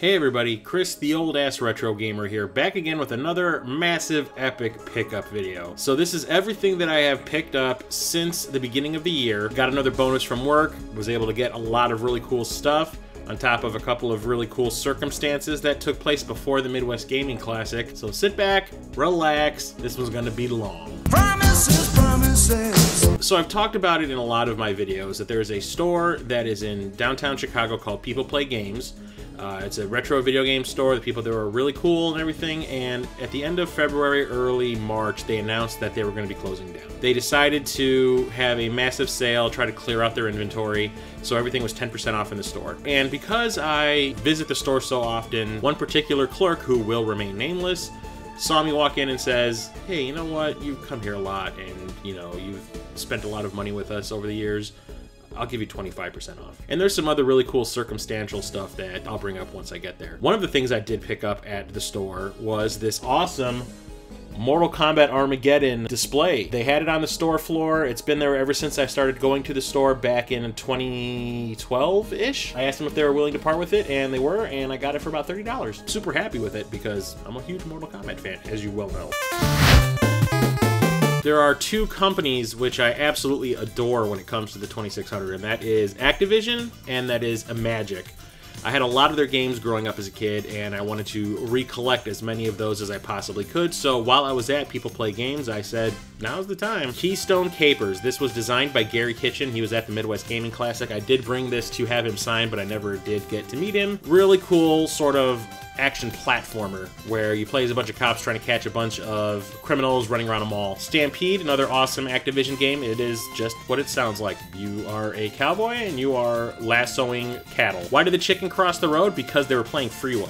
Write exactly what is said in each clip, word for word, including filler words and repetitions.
Hey everybody, Chris the Old Ass Retro Gamer here, back again with another massive epic pickup video. So this is everything that I have picked up since the beginning of the year. Got another bonus from work, was able to get a lot of really cool stuff, on top of a couple of really cool circumstances that took place before the Midwest Gaming Classic. So sit back, relax, this one's gonna be long. Promises, promises. So I've talked about it in a lot of my videos that there is a store that is in downtown Chicago called People Play Games. Uh, it's a retro video game store. The people there were really cool and everything, and at the end of February, early March, they announced that they were going to be closing down. They decided to have a massive sale, try to clear out their inventory, so everything was ten percent off in the store. And because I visit the store so often, one particular clerk, who will remain nameless, saw me walk in and says, "Hey, you know what? You've come here a lot, and you know, you've spent a lot of money with us over the years. I'll give you twenty-five percent off." And there's some other really cool circumstantial stuff that I'll bring up once I get there. One of the things I did pick up at the store was this awesome Mortal Kombat Armageddon display. They had it on the store floor. It's been there ever since I started going to the store back in twenty twelve-ish. I asked them if they were willing to part with it, and they were, and I got it for about thirty dollars. Super happy with it because I'm a huge Mortal Kombat fan, as you well know. There are two companies which I absolutely adore when it comes to the twenty-six hundred, and that is Activision and that is Imagic. I had a lot of their games growing up as a kid, and I wanted to recollect as many of those as I possibly could, so while I was at People Play Games, I said, now's the time. Keystone Capers. This was designed by Gary Kitchen. He was at the Midwest Gaming Classic. I did bring this to have him sign, but I never did get to meet him. Really cool sort of action platformer where you play as a bunch of cops trying to catch a bunch of criminals running around a mall. Stampede, another awesome Activision game. It is just what it sounds like. You are a cowboy and you are lassoing cattle. Why did the chicken cross the road? Because they were playing Freeway.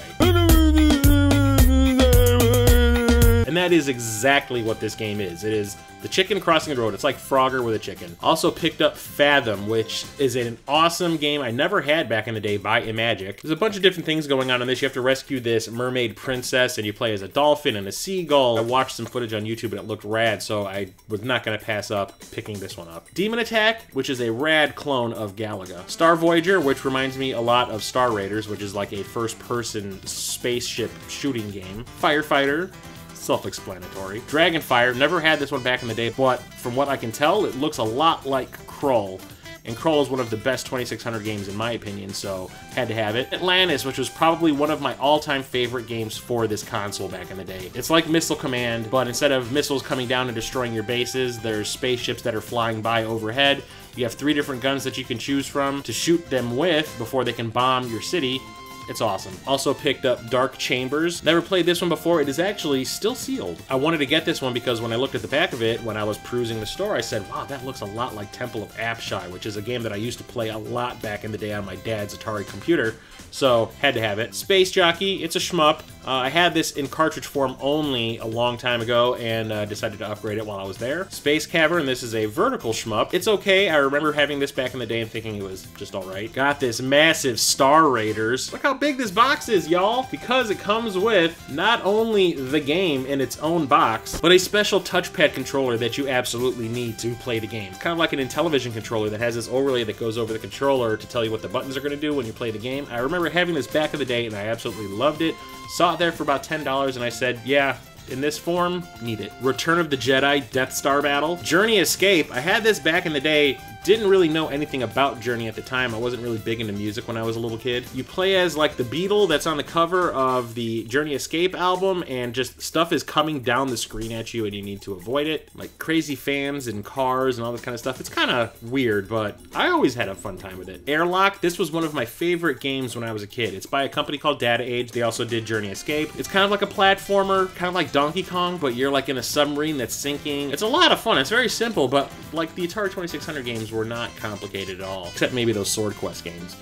And that is exactly what this game is. It is the chicken crossing the road. It's like Frogger with a chicken. Also picked up Fathom, which is an awesome game I never had back in the day by Imagic. There's a bunch of different things going on in this. You have to rescue this mermaid princess, and you play as a dolphin and a seagull. I watched some footage on YouTube, and it looked rad, so I was not going to pass up picking this one up. Demon Attack, which is a rad clone of Galaga. Star Voyager, which reminds me a lot of Star Raiders, which is like a first-person spaceship shooting game. Firefighter. Self-explanatory. Dragonfire, never had this one back in the day, but from what I can tell, it looks a lot like Krull. And Krull is one of the best twenty-six hundred games in my opinion, so had to have it. Atlantis, which was probably one of my all-time favorite games for this console back in the day. It's like Missile Command, but instead of missiles coming down and destroying your bases, there's spaceships that are flying by overhead. You have three different guns that you can choose from to shoot them with before they can bomb your city. It's awesome. Also picked up Dark Chambers. Never played this one before. It is actually still sealed. I wanted to get this one because when I looked at the back of it, when I was perusing the store, I said, wow, that looks a lot like Temple of Apshai, which is a game that I used to play a lot back in the day on my dad's Atari computer, so had to have it. Space Jockey, it's a shmup. Uh, I had this in cartridge form only a long time ago and uh, decided to upgrade it while I was there. Space Cavern, this is a vertical shmup. It's okay. I remember having this back in the day and thinking it was just all right. Got this massive Star Raiders. Look how big this box is, y'all, because it comes with not only the game in its own box, but a special touchpad controller that you absolutely need to play the game. It's kind of like an Intellivision controller that has this overlay that goes over the controller to tell you what the buttons are going to do when you play the game. I remember having this back in the day and I absolutely loved it. Saw it there for about ten dollars and I said, yeah, in this form, need it. Return of the Jedi, Death Star Battle. Journey Escape, I had this back in the day, didn't really know anything about Journey at the time. I wasn't really big into music when I was a little kid. You play as like the Beatle that's on the cover of the Journey Escape album, and just stuff is coming down the screen at you and you need to avoid it. Like crazy fans and cars and all this kind of stuff. It's kind of weird, but I always had a fun time with it. Airlock, this was one of my favorite games when I was a kid. It's by a company called Data Age. They also did Journey Escape. It's kind of like a platformer, kind of like Donkey Kong, but you're like in a submarine that's sinking. It's a lot of fun. It's very simple, but like the Atari twenty-six hundred games were not complicated at all, except maybe those Sword Quest games.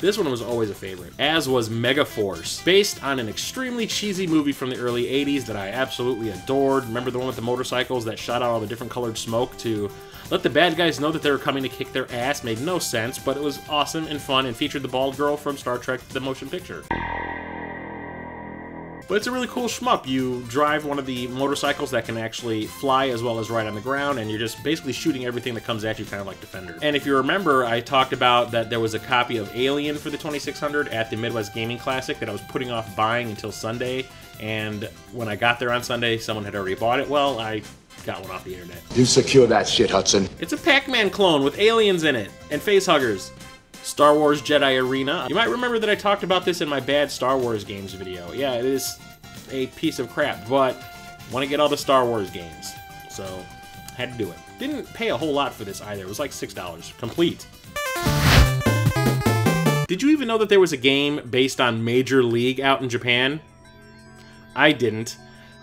This one was always a favorite, as was Megaforce, based on an extremely cheesy movie from the early eighties that I absolutely adored. Remember the one with the motorcycles that shot out all the different colored smoke to let the bad guys know that they were coming to kick their ass? Made no sense, but it was awesome and fun and featured the bald girl from Star Trek The Motion Picture. But it's a really cool shmup. You drive one of the motorcycles that can actually fly as well as ride on the ground, and you're just basically shooting everything that comes at you, kind of like Defender. And if you remember, I talked about that there was a copy of Alien for the twenty-six hundred at the Midwest Gaming Classic that I was putting off buying until Sunday, and when I got there on Sunday, someone had already bought it. Well, I got one off the internet. You secure that shit, Hudson. It's a Pac-Man clone with aliens in it and facehuggers. Star Wars Jedi Arena. You might remember that I talked about this in my bad Star Wars games video. Yeah, it is a piece of crap, but I want to get all the Star Wars games, so had to do it. Didn't pay a whole lot for this either. It was like six dollars, complete. Did you even know that there was a game based on Major League out in Japan? I didn't.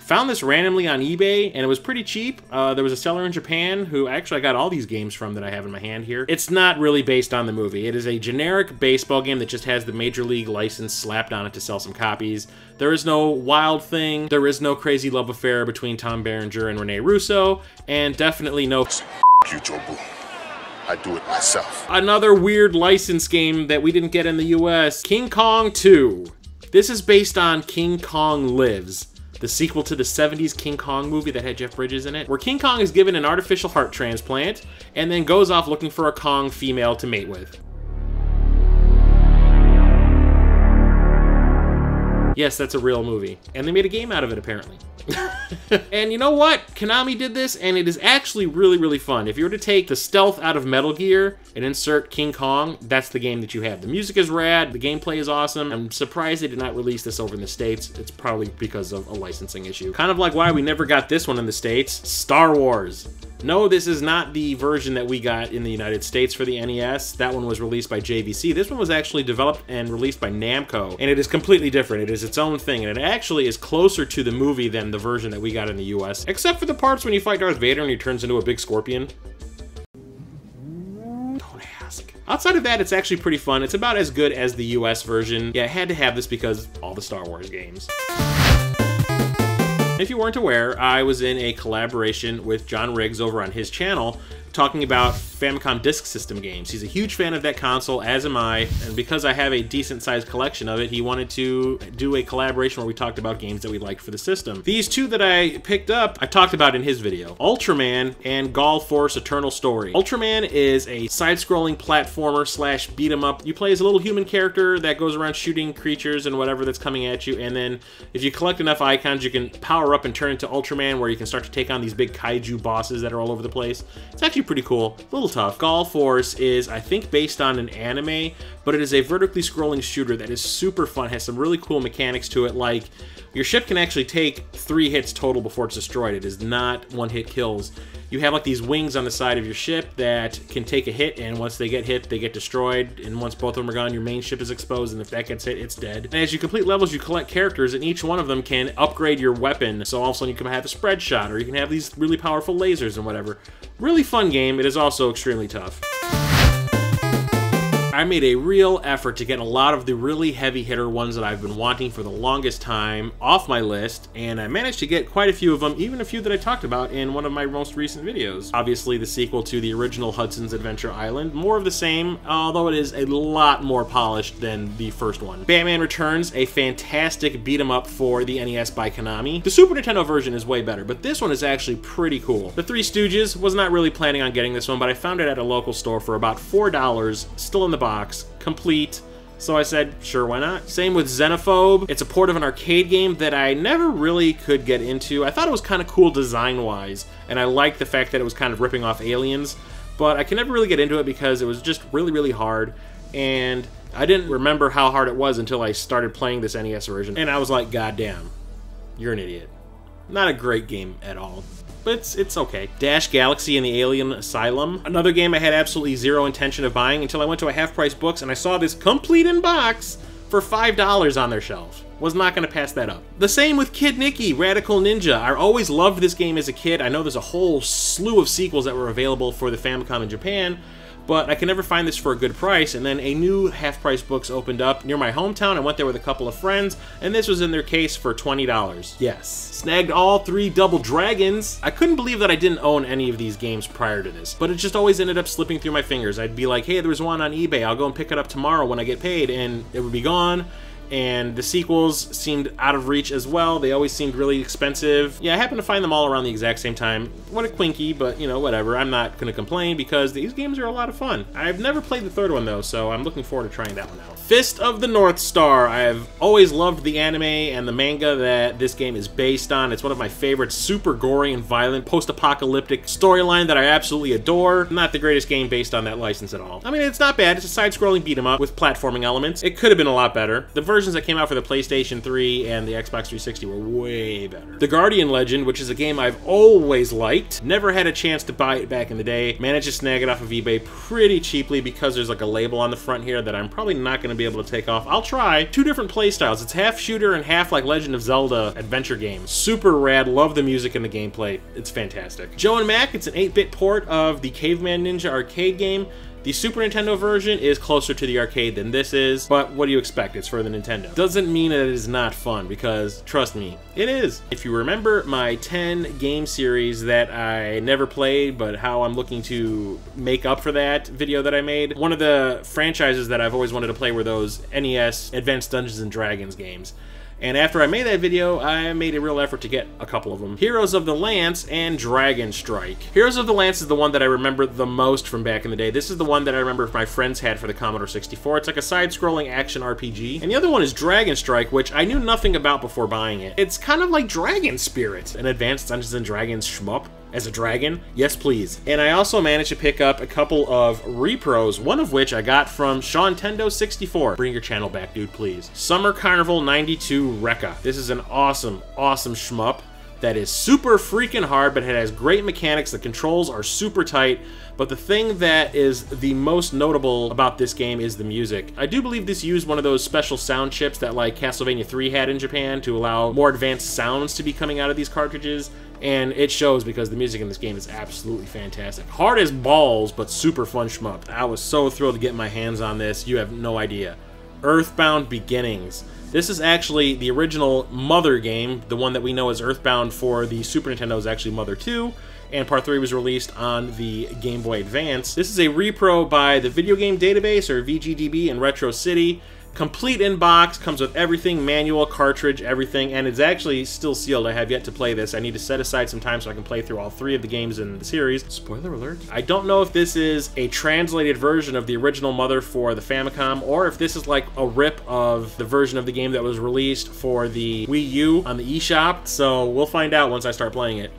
Found this randomly on eBay, and it was pretty cheap. Uh, there was a seller in Japan who actually I got all these games from that I have in my hand here. It's not really based on the movie. It is a generic baseball game that just has the Major League license slapped on it to sell some copies. There is no wild thing. There is no crazy love affair between Tom Berenger and Rene Russo, and definitely no f*** you, Joe Boo. I do it myself. Another weird license game that we didn't get in the U S. King Kong two. This is based on King Kong Lives, the sequel to the seventies King Kong movie that had Jeff Bridges in it, where King Kong is given an artificial heart transplant and then goes off looking for a Kong female to mate with. Yes, that's a real movie. And they made a game out of it, apparently. And you know what? Konami did this, and it is actually really, really fun. If you were to take the stealth out of Metal Gear and insert King Kong, that's the game that you have. The music is rad, the gameplay is awesome. I'm surprised they did not release this over in the States. It's probably because of a licensing issue. Kind of like why we never got this one in the States, Star Wars. No, this is not the version that we got in the United States for the N E S. That one was released by J V C. This one was actually developed and released by Namco, and it is completely different. It is its own thing, and it actually is closer to the movie than the version that we got in the U S, except for the parts when you fight Darth Vader and he turns into a big scorpion. Don't ask. Outside of that, it's actually pretty fun. It's about as good as the U S version. Yeah, I had to have this because all the Star Wars games. If you weren't aware, I was in a collaboration with John Riggs over on his channel talking about Famicom Disk System games. He's a huge fan of that console, as am I, and because I have a decent sized collection of it, he wanted to do a collaboration where we talked about games that we liked for the system. These two that I picked up, I talked about in his video, Ultraman and Gall Force Eternal Story. Ultraman is a side-scrolling platformer slash beat-em-up. You play as a little human character that goes around shooting creatures and whatever that's coming at you, and then if you collect enough icons, you can power up and turn into Ultraman, where you can start to take on these big kaiju bosses that are all over the place. It's actually pretty cool, a little tough. Gall Force is, I think, based on an anime, but it is a vertically scrolling shooter that is super fun. Has some really cool mechanics to it, like your ship can actually take three hits total before it's destroyed. It is not one-hit kills. You have like these wings on the side of your ship that can take a hit, and once they get hit, they get destroyed, and once both of them are gone, your main ship is exposed, and if that gets hit, it's dead. And as you complete levels, you collect characters, and each one of them can upgrade your weapon, so all of a sudden you can have a spread shot, or you can have these really powerful lasers and whatever. Really fun game. It is also extremely tough. I made a real effort to get a lot of the really heavy hitter ones that I've been wanting for the longest time off my list, and I managed to get quite a few of them, even a few that I talked about in one of my most recent videos. Obviously the sequel to the original Hudson's Adventure Island, more of the same, although it is a lot more polished than the first one. Batman Returns, a fantastic beat-em-up for the N E S by Konami. The Super Nintendo version is way better, but this one is actually pretty cool. The Three Stooges, was not really planning on getting this one, but I found it at a local store for about four dollars, still in the box, complete, so I said, sure, why not? Same with Xenophobe. It's a port of an arcade game that I never really could get into. I thought it was kind of cool design-wise, and I liked the fact that it was kind of ripping off Aliens, but I could never really get into it because it was just really, really hard, and I didn't remember how hard it was until I started playing this N E S version, and I was like, goddamn, you're an idiot. Not a great game at all. But it's, it's okay. Dash Galaxy and the Alien Asylum. Another game I had absolutely zero intention of buying until I went to a Half Price Books and I saw this complete in box for five dollars on their shelf. Was not gonna pass that up. The same with Kid Nicky, Radical Ninja. I always loved this game as a kid. I know there's a whole slew of sequels that were available for the Famicom in Japan, but I could never find this for a good price, and then a new Half Price Books opened up near my hometown. I went there with a couple of friends, and this was in their case for twenty dollars. Yes. Snagged all three Double Dragons. I couldn't believe that I didn't own any of these games prior to this, but it just always ended up slipping through my fingers. I'd be like, hey, there was one on eBay. I'll go and pick it up tomorrow when I get paid, and it would be gone. and the sequels seemed out of reach as well. They always seemed really expensive. Yeah, I happened to find them all around the exact same time. What a quinky, but you know, whatever. I'm not gonna complain because these games are a lot of fun. I've never played the third one though, so I'm looking forward to trying that one out. Fist of the North Star. I've always loved the anime and the manga that this game is based on. It's one of my favorite super gory and violent post-apocalyptic storyline that I absolutely adore. Not the greatest game based on that license at all. I mean, it's not bad. It's a side-scrolling beat-em-up with platforming elements. It could have been a lot better. The versions that came out for the PlayStation three and the Xbox three sixty were way better. The Guardian Legend, which is a game I've always liked, never had a chance to buy it back in the day, managed to snag it off of eBay pretty cheaply because there's like a label on the front here that I'm probably not going to be able to take off. I'll try. Two different play styles. It's half shooter and half like Legend of Zelda adventure game. Super rad. Love the music and the gameplay. It's fantastic. Joe and Mac, it's an eight bit port of the Caveman Ninja arcade game. The Super Nintendo version is closer to the arcade than this is, but what do you expect? It's for the Nintendo. Doesn't mean that it is not fun, because trust me, it is. If you remember my ten game series that I never played, but how I'm looking to make up for that video that I made, one of the franchises that I've always wanted to play were those N E S Advanced Dungeons and Dragons games. And after I made that video, I made a real effort to get a couple of them. Heroes of the Lance and Dragon Strike. Heroes of the Lance is the one that I remember the most from back in the day. This is the one that I remember my friends had for the Commodore sixty-four. It's like a side-scrolling action R P G. And the other one is Dragon Strike, which I knew nothing about before buying it. It's kind of like Dragon Spirit, an Advanced Dungeons and Dragons shmup. As a dragon? Yes, please. And I also managed to pick up a couple of repros, one of which I got from Shawntendo sixty-four. Bring your channel back, dude, please. Summer Carnival ninety-two Rekka. This is an awesome, awesome shmup that is super freaking hard, but it has great mechanics. The controls are super tight, but the thing that is the most notable about this game is the music. I do believe this used one of those special sound chips that like Castlevania three had in Japan to allow more advanced sounds to be coming out of these cartridges. And it shows because the music in this game is absolutely fantastic. Hard as balls, but super fun shmup. I was so thrilled to get my hands on this. You have no idea. Earthbound Beginnings. This is actually the original Mother game. The one that we know as Earthbound for the Super Nintendo is actually Mother two. And Part three was released on the Game Boy Advance. This is a repro by the Video Game Database, or V G D B, in Retro City. Complete in box, comes with everything, manual, cartridge, everything, and it's actually still sealed. I have yet to play this. I need to set aside some time so I can play through all three of the games in the series. Spoiler alert. I don't know if this is a translated version of the original Mother for the Famicom, or if this is like a rip of the version of the game that was released for the Wii U on the eShop, so we'll find out once I start playing it.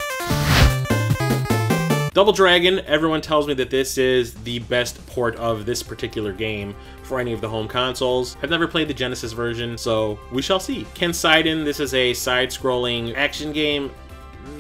Double Dragon, everyone tells me that this is the best port of this particular game for any of the home consoles. I've never played the Genesis version, so we shall see. Kenseiden, this is a side-scrolling action game.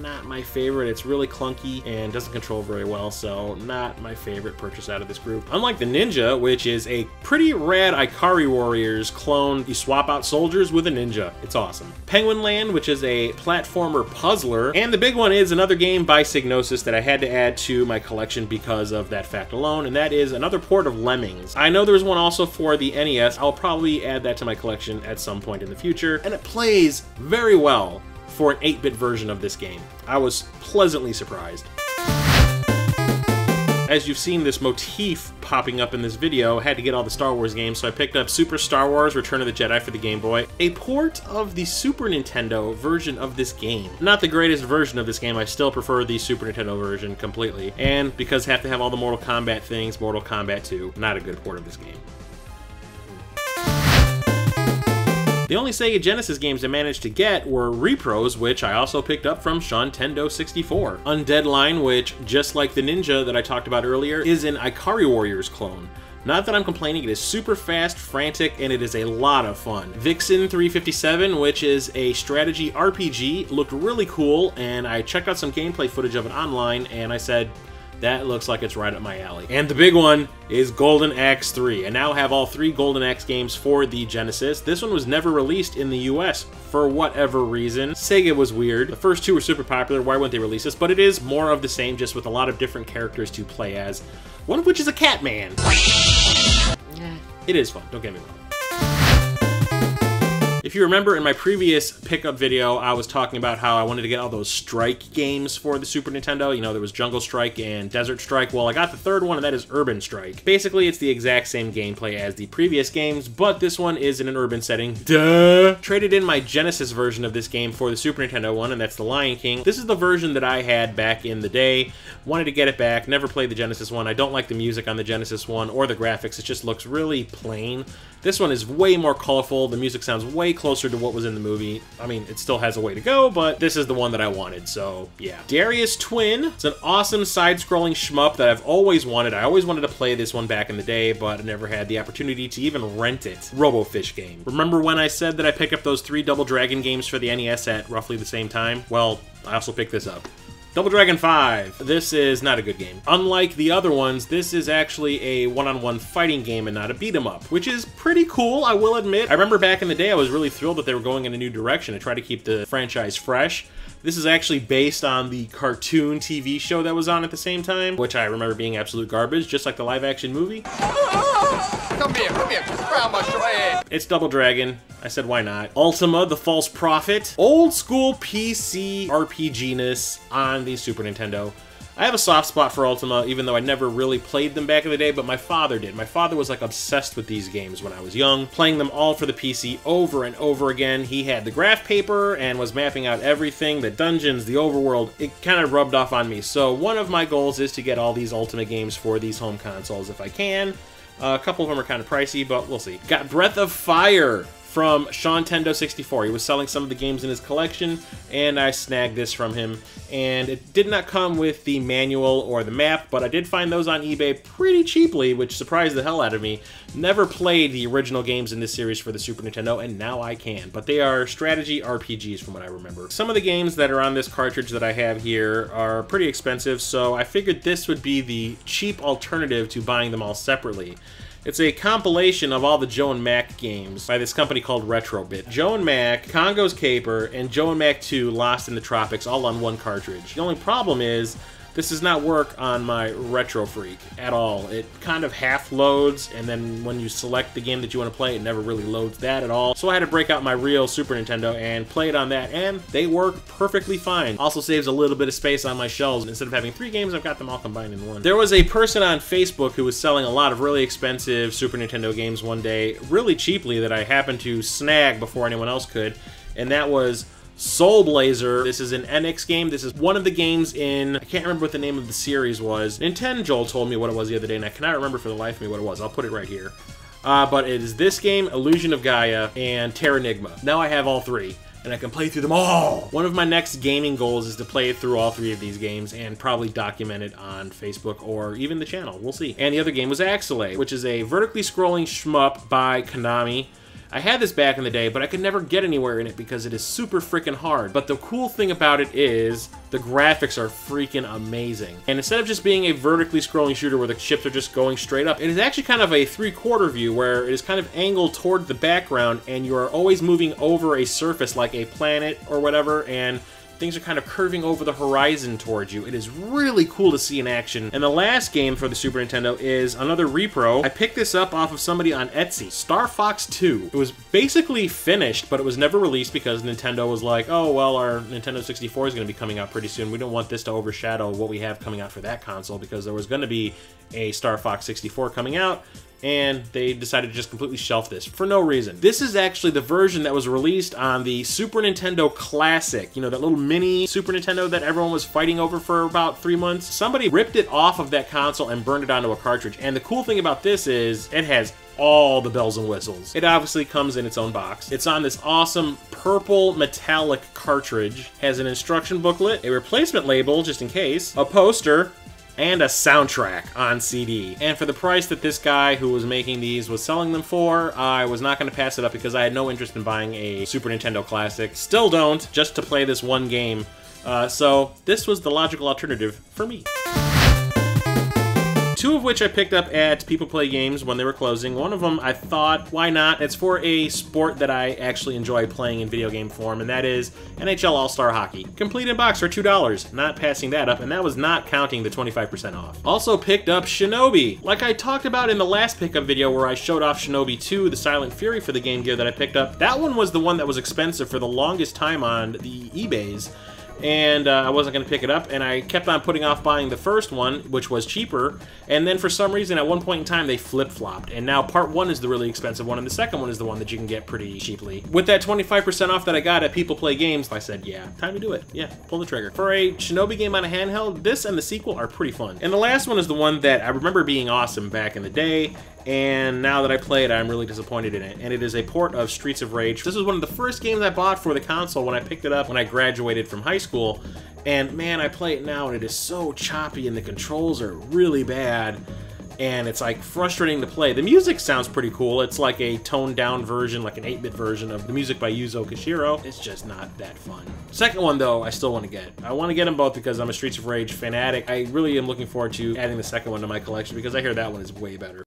Not my favorite. It's really clunky and doesn't control very well, so not my favorite purchase out of this group. Unlike the Ninja, which is a pretty rad Ikari Warriors clone. You swap out soldiers with a ninja. It's awesome. Penguin Land, which is a platformer puzzler. And the big one is another game by Psygnosis that I had to add to my collection because of that fact alone, and that is another port of Lemmings. I know there's one also for the N E S. I'll probably add that to my collection at some point in the future, and it plays very well for an eight bit version of this game. I was pleasantly surprised. As you've seen this motif popping up in this video, I had to get all the Star Wars games, so I picked up Super Star Wars Return of the Jedi for the Game Boy, a port of the Super Nintendo version of this game. Not the greatest version of this game, I still prefer the Super Nintendo version completely, and because I have to have all the Mortal Kombat things, Mortal Kombat two, not a good port of this game. The only Sega Genesis games I managed to get were repros, which I also picked up from Shawntendo sixty-four. Undead Line, which, just like the Ninja that I talked about earlier, is an Ikari Warriors clone. Not that I'm complaining, it is super fast, frantic, and it is a lot of fun. Vixen three fifty-seven, which is a strategy R P G, looked really cool, and I checked out some gameplay footage of it online, and I said, that looks like it's right up my alley. And the big one is Golden Axe three. I now have all three Golden Axe games for the Genesis. This one was never released in the U S for whatever reason. Sega was weird. The first two were super popular. Why wouldn't they release this? But it is more of the same, just with a lot of different characters to play as. One of which is a cat man. It is fun, don't get me wrong. If you remember in my previous pickup video, I was talking about how I wanted to get all those Strike games for the Super Nintendo. You know, there was Jungle Strike and Desert Strike. Well, I got the third one, and that is Urban Strike. Basically, it's the exact same gameplay as the previous games, but this one is in an urban setting. Duh! Traded in my Genesis version of this game for the Super Nintendo one, and that's The Lion King. This is the version that I had back in the day. Wanted to get it back, never played the Genesis one. I don't like the music on the Genesis one or the graphics. It just looks really plain. This one is way more colorful. The music sounds way closer to what was in the movie. I mean, it still has a way to go, but this is the one that I wanted, so yeah. Darius Twin. It's an awesome side-scrolling shmup that I've always wanted. I always wanted to play this one back in the day, but I never had the opportunity to even rent it. RoboFish game. Remember when I said that I picked up those three Double Dragon games for the N E S at roughly the same time? Well, I also picked this up. Double Dragon five. This is not a good game. Unlike the other ones, this is actually a one-on-one fighting game and not a beat-em-up, which is pretty cool, I will admit. I remember back in the day, I was really thrilled that they were going in a new direction to try to keep the franchise fresh. This is actually based on the cartoon T V show that was on at the same time, which I remember being absolute garbage, just like the live-action movie. Come here, come here, grab my shred. It's Double Dragon. I said, why not? Ultima, the False Prophet. Old school P C R P G-ness on the Super Nintendo. I have a soft spot for Ultima, even though I never really played them back in the day, but my father did. My father was like obsessed with these games when I was young, playing them all for the P C over and over again. He had the graph paper and was mapping out everything, the dungeons, the overworld. It kind of rubbed off on me. So one of my goals is to get all these Ultima games for these home consoles if I can. Uh, a couple of them are kind of pricey, but we'll see. Got Breath of Fire from Shawntendo sixty-four. He was selling some of the games in his collection, and I snagged this from him. And it did not come with the manual or the map, but I did find those on eBay pretty cheaply, which surprised the hell out of me. Never played the original games in this series for the Super Nintendo, and now I can. But they are strategy R P Gs from what I remember. Some of the games that are on this cartridge that I have here are pretty expensive, so I figured this would be the cheap alternative to buying them all separately. It's a compilation of all the Joe and Mac games by this company called Retrobit. Joe and Mac, Congo's Caper, and Joe and Mac two Lost in the Tropics, all on one cartridge. The only problem is, this does not work on my Retro Freak at all. It kind of half loads, and then when you select the game that you want to play, it never really loads that at all. So I had to break out my real Super Nintendo and play it on that, and they work perfectly fine. Also saves a little bit of space on my shelves. Instead of having three games, I've got them all combined in one. There was a person on Facebook who was selling a lot of really expensive Super Nintendo games one day, really cheaply, that I happened to snag before anyone else could, and that was Soul Blazer. This is an N X game. This is one of the games in, I can't remember what the name of the series was. Nintendo told me what it was the other day, and I cannot remember for the life of me what it was. I'll put it right here. Uh, but it is this game, Illusion of Gaia, and Terranigma. Now I have all three, and I can play through them all! One of my next gaming goals is to play through all three of these games and probably document it on Facebook or even the channel. We'll see. And the other game was Axelay, which is a vertically scrolling shmup by Konami. I had this back in the day, but I could never get anywhere in it because it is super freaking hard. But the cool thing about it is the graphics are freaking amazing. And instead of just being a vertically scrolling shooter where the ships are just going straight up, it is actually kind of a three-quarter view where it is kind of angled toward the background and you are always moving over a surface like a planet or whatever, and things are kind of curving over the horizon towards you. It is really cool to see in action. And the last game for the Super Nintendo is another repro. I picked this up off of somebody on Etsy. Star Fox two. It was basically finished, but it was never released because Nintendo was like, oh, well, our Nintendo sixty-four is going to be coming out pretty soon. We don't want this to overshadow what we have coming out for that console, because there was going to be a Star Fox sixty-four coming out, and they decided to just completely shelf this for no reason. This is actually the version that was released on the Super Nintendo Classic, you know, that little mini Super Nintendo that everyone was fighting over for about three months. Somebody ripped it off of that console and burned it onto a cartridge, and the cool thing about this is it has all the bells and whistles. It obviously comes in its own box. It's on this awesome purple metallic cartridge, has an instruction booklet, a replacement label just in case, a poster, and a soundtrack on C D. And for the price that this guy who was making these was selling them for, I was not going to pass it up because I had no interest in buying a Super Nintendo Classic. Still don't, just to play this one game. Uh, so this was the logical alternative for me. two of which I picked up at People Play Games when they were closing. One of them I thought, why not? It's for a sport that I actually enjoy playing in video game form, and that is N H L All-Star Hockey. Complete in box for two dollars. Not passing that up, and that was not counting the twenty-five percent off. Also picked up Shinobi. Like I talked about in the last pickup video where I showed off Shinobi two, the Silent Fury for the Game Gear that I picked up, that one was the one that was expensive for the longest time on the eBays. And uh, I wasn't going to pick it up, and I kept on putting off buying the first one, which was cheaper, and then for some reason at one point in time they flip-flopped, and now part one is the really expensive one, and the second one is the one that you can get pretty cheaply. With that twenty-five percent off that I got at People Play Games, I said, yeah, time to do it. Yeah, pull the trigger. For a Shinobi game on a handheld, this and the sequel are pretty fun. And the last one is the one that I remember being awesome back in the day, and now that I play it, I'm really disappointed in it. And it is a port of Streets of Rage. This is one of the first games I bought for the console when I picked it up when I graduated from high school. And man, I play it now and it is so choppy and the controls are really bad. And it's like frustrating to play. The music sounds pretty cool. It's like a toned down version, like an eight bit version of the music by Yuzo Koshiro. It's just not that fun. Second one though, I still want to get. I want to get them both because I'm a Streets of Rage fanatic. I really am looking forward to adding the second one to my collection because I hear that one is way better.